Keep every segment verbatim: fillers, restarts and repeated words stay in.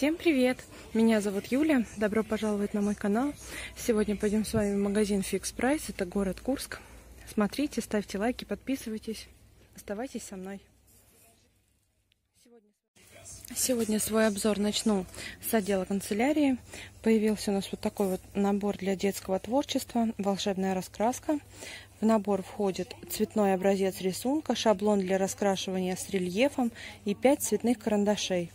Всем привет! Меня зовут Юля. Добро пожаловать на мой канал. Сегодня пойдем с вами в магазин Fix Price. Это город Курск. Смотрите, ставьте лайки, подписывайтесь. Оставайтесь со мной. Сегодня свой обзор начну с отдела канцелярии. Появился у нас вот такой вот набор для детского творчества. Волшебная раскраска. В набор входит цветной образец рисунка, шаблон для раскрашивания с рельефом и пять цветных карандашей.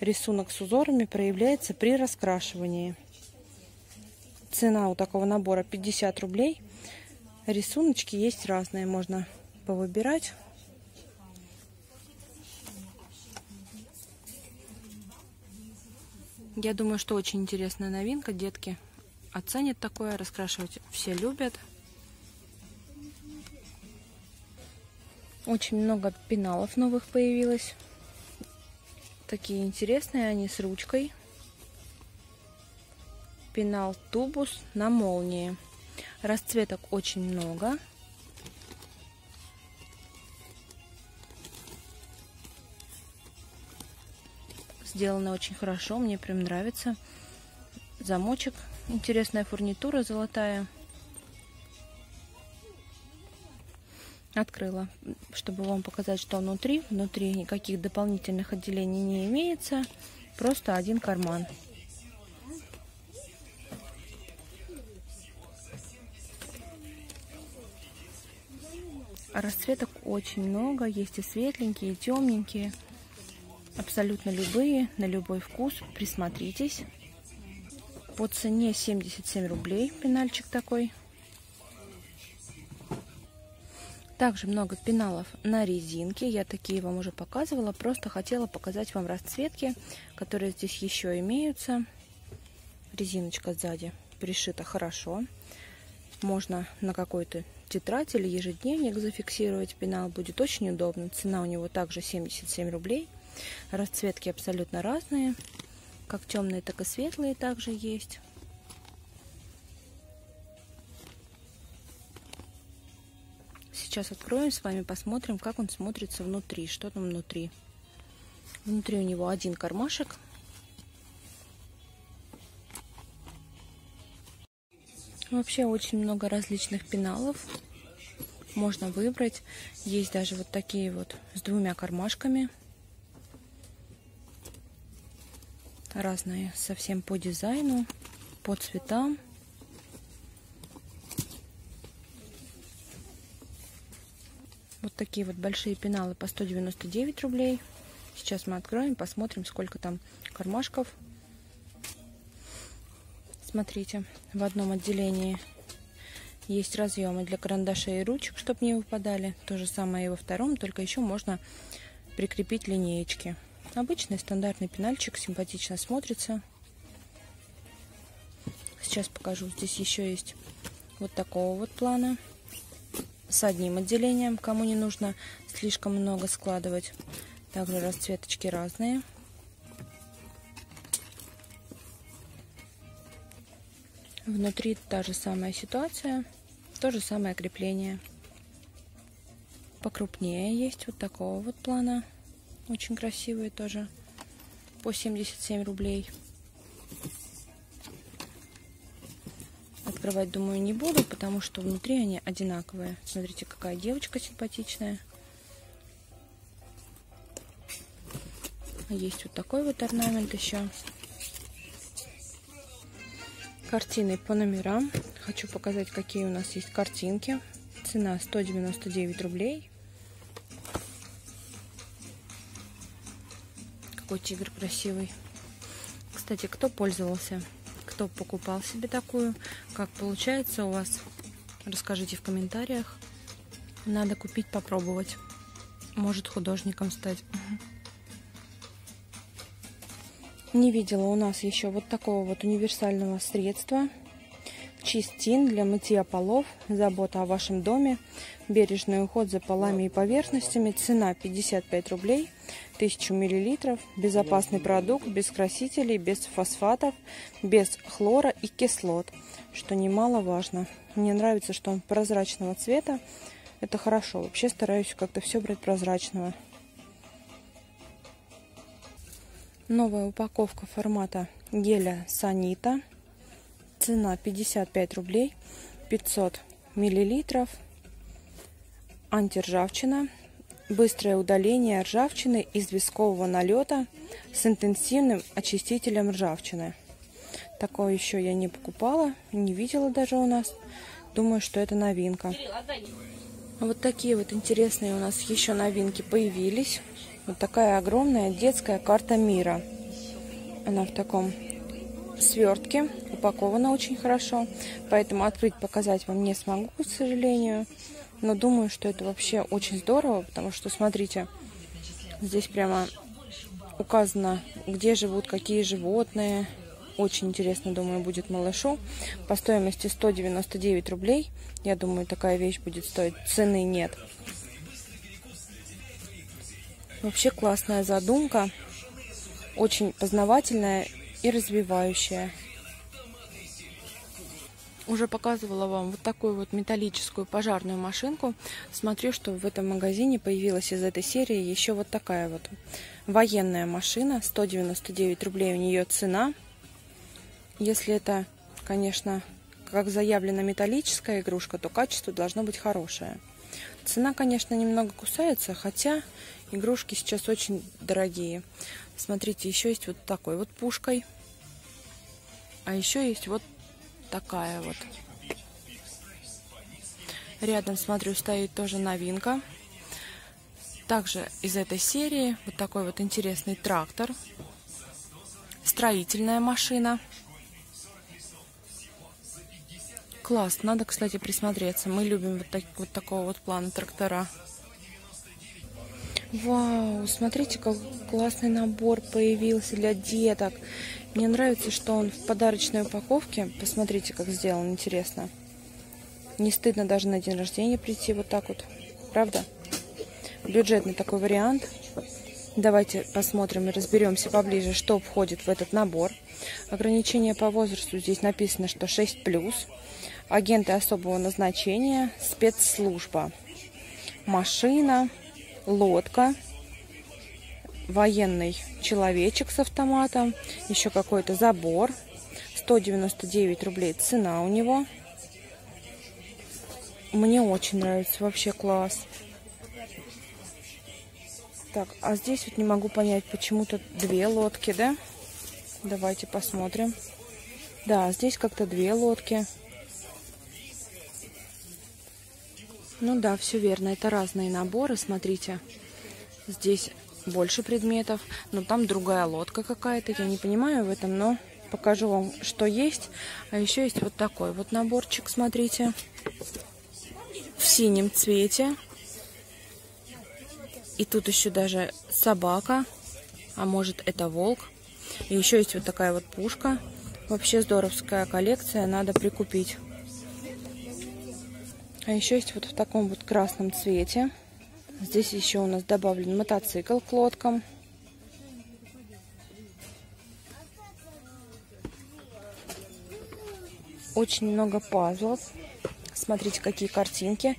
Рисунок с узорами проявляется при раскрашивании. Цена у такого набора пятьдесят рублей. Рисуночки есть разные, можно повыбирать. Я думаю, что очень интересная новинка. Детки оценят такое, раскрашивать все любят. Очень много пеналов новых появилось. Такие интересные они, с ручкой. Пенал тубус на молнии. Расцветок очень много. Сделано очень хорошо, мне прям нравится. Замочек, интересная фурнитура золотая. Открыла, чтобы вам показать, что внутри. Внутри никаких дополнительных отделений не имеется. Просто один карман. Расцветок очень много. Есть и светленькие, и темненькие. Абсолютно любые, на любой вкус. Присмотритесь. По цене семьдесят семь рублей пенальчик такой. Также много пеналов на резинке. Я такие вам уже показывала. Просто хотела показать вам расцветки, которые здесь еще имеются. Резиночка сзади пришита хорошо. Можно на какой-то тетрадь или ежедневник зафиксировать. Пенал будет очень удобно. Цена у него также семьдесят семь рублей. Расцветки абсолютно разные. Как темные, так и светлые также есть. Сейчас откроем с вами, посмотрим, как он смотрится внутри, что там внутри. Внутри у него один кармашек. Вообще очень много различных пеналов. Можно выбрать. Есть даже вот такие вот с двумя кармашками. Разные совсем по дизайну, по цветам. Вот такие вот большие пеналы по сто девяносто девять рублей. Сейчас мы откроем, посмотрим, сколько там кармашков. Смотрите, в одном отделении есть разъемы для карандашей и ручек, чтобы не выпадали. То же самое и во втором, только еще можно прикрепить линеечки. Обычный стандартный пенальчик, симпатично смотрится. Сейчас покажу. Здесь еще есть вот такого вот плана. С одним отделением, кому не нужно слишком много складывать. Также расцветочки разные. Внутри та же самая ситуация, то же самое крепление. Покрупнее есть вот такого вот плана. Очень красивые тоже. По семьдесят семь рублей. Открывать, думаю, не буду, потому что внутри они одинаковые. Смотрите, какая девочка симпатичная. Есть вот такой вот орнамент еще. Картины по номерам. Хочу показать, какие у нас есть картинки. Цена сто девяносто девять рублей. Какой тигр красивый. Кстати, кто пользовался, кто покупал себе такую, как получается у вас, расскажите в комментариях. Надо купить, попробовать. Может, художником стать. Не видела у нас еще вот такого вот универсального средства. Чистин для мытья полов, забота о вашем доме, бережный уход за полами и поверхностями. Цена пятьдесят пять рублей, тысяча миллилитров, безопасный продукт, без красителей, без фосфатов, без хлора и кислот, что немаловажно. Мне нравится, что он прозрачного цвета, это хорошо. Вообще стараюсь как-то все брать прозрачного. Новая упаковка формата геля Санита. Цена пятьдесят пять рублей, пятьсот миллилитров. Антиржавчина. Быстрое удаление ржавчины из вискового налета с интенсивным очистителем ржавчины. Такое еще я не покупала, не видела даже у нас. Думаю, что это новинка. Вот такие вот интересные у нас еще новинки появились. Вот такая огромная детская карта мира. Она в таком свертке, упакована очень хорошо. Поэтому открыть, показать вам не смогу, к сожалению. Но думаю, что это вообще очень здорово, потому что, смотрите, здесь прямо указано, где живут, какие животные. Очень интересно, думаю, будет малышу. По стоимости сто девяносто девять рублей. Я думаю, такая вещь будет стоить. Цены нет. Вообще классная задумка. Очень познавательная и развивающая. Уже показывала вам вот такую вот металлическую пожарную машинку. Смотрю, что в этом магазине появилась из этой серии еще вот такая вот военная машина. сто девяносто девять рублей у нее цена. Если это, конечно, как заявлено, металлическая игрушка, то качество должно быть хорошее. Цена, конечно, немного кусается, хотя игрушки сейчас очень дорогие. Смотрите, еще есть вот такой вот пушкой. А еще есть вот такая вот. Рядом, смотрю, стоит тоже новинка. Также из этой серии вот такой вот интересный трактор. Строительная машина. Класс, надо, кстати, присмотреться. Мы любим вот, так, вот такого вот плана трактора. Вау, смотрите, как классный набор появился для деток. Мне нравится, что он в подарочной упаковке. Посмотрите, как сделан, интересно. Не стыдно даже на день рождения прийти вот так вот, правда? Бюджетный такой вариант. Давайте посмотрим и разберемся поближе, что входит в этот набор. Ограничение по возрасту, здесь написано, что шесть плюс. Агенты особого назначения, спецслужба, машина, лодка, военный человечек с автоматом, еще какой-то забор. сто девяносто девять рублей цена у него. Мне очень нравится, вообще класс. Так, а здесь вот не могу понять, почему-то две лодки, да? Давайте посмотрим. Да, здесь как-то две лодки. Ну да, все верно, это разные наборы, смотрите. Здесь больше предметов, но там другая лодка какая-то, я не понимаю в этом, но покажу вам, что есть. А еще есть вот такой вот наборчик, смотрите, в синем цвете. И тут еще даже собака, а может это волк. И еще есть вот такая вот пушка. Вообще здоровская коллекция, надо прикупить. А еще есть вот в таком вот красном цвете. Здесь еще у нас добавлен мотоцикл к лодкам. Очень много пазлов. Смотрите, какие картинки.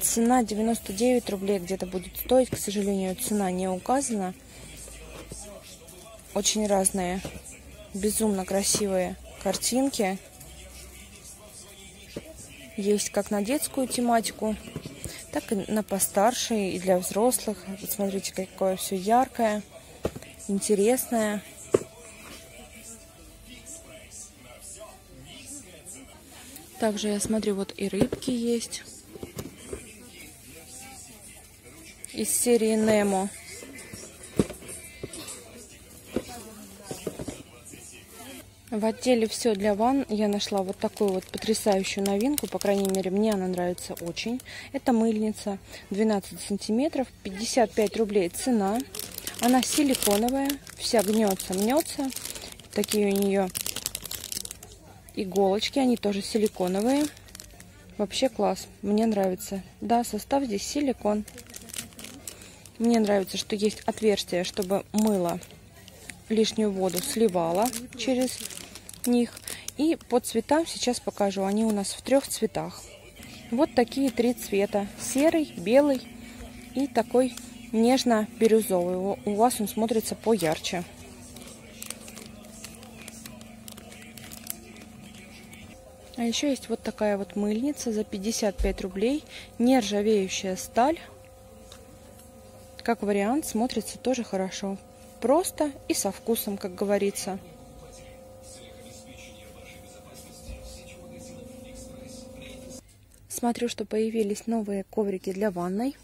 Цена девяносто девять рублей где-то будет стоить. К сожалению, цена не указана. Очень разные, безумно красивые картинки. Есть как на детскую тематику, так и на постарше, и для взрослых. Вот смотрите, какое все яркое, интересное. Также я смотрю, вот и рыбки есть. Из серии Немо. В отделе «Все для ванн» я нашла вот такую вот потрясающую новинку. По крайней мере, мне она нравится очень. Это мыльница двенадцать сантиметров, пятьдесят пять рублей цена. Она силиконовая, вся гнется, мнется. Такие у нее иголочки, они тоже силиконовые. Вообще класс, мне нравится. Да, состав здесь силикон. Мне нравится, что есть отверстие, чтобы мыло лишнюю воду сливало через них. И по цветам сейчас покажу. Они у нас в трех цветах. Вот такие три цвета. Серый, белый и такой нежно-бирюзовый. У вас он смотрится поярче. А еще есть вот такая вот мыльница за пятьдесят пять рублей. Нержавеющая сталь. Как вариант, смотрится тоже хорошо. Просто и со вкусом, как говорится. Смотрю, что появились новые коврики для ванной.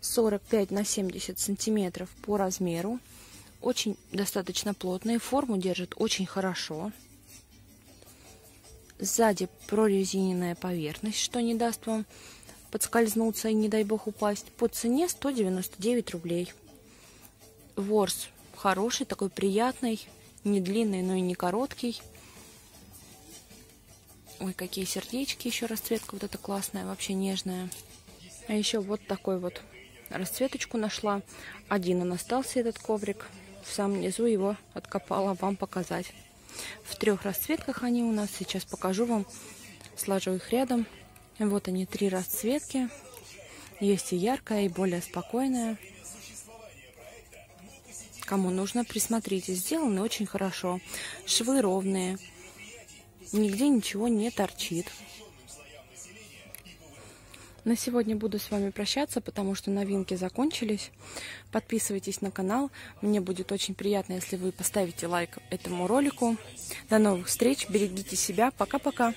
сорок пять на семьдесят сантиметров по размеру. Очень достаточно плотные. Форму держит очень хорошо. Сзади прорезиненная поверхность, что не даст вам подскользнуться и, не дай бог, упасть. По цене сто девяносто девять рублей. Ворс хороший, такой приятный, не длинный, но и не короткий. Ой, какие сердечки, еще расцветка вот эта классная, вообще нежная. А еще вот такой вот расцветочку нашла. Один он остался, этот коврик. В самом низу его откопала вам показать. В трех расцветках они у нас. Сейчас покажу вам. Сложу их рядом. Вот они, три расцветки. Есть и яркая, и более спокойная. Кому нужно, присмотрите. Сделаны очень хорошо. Швы ровные. Нигде ничего не торчит. На сегодня буду с вами прощаться, потому что новинки закончились. Подписывайтесь на канал. Мне будет очень приятно, если вы поставите лайк этому ролику. До новых встреч. Берегите себя. Пока-пока.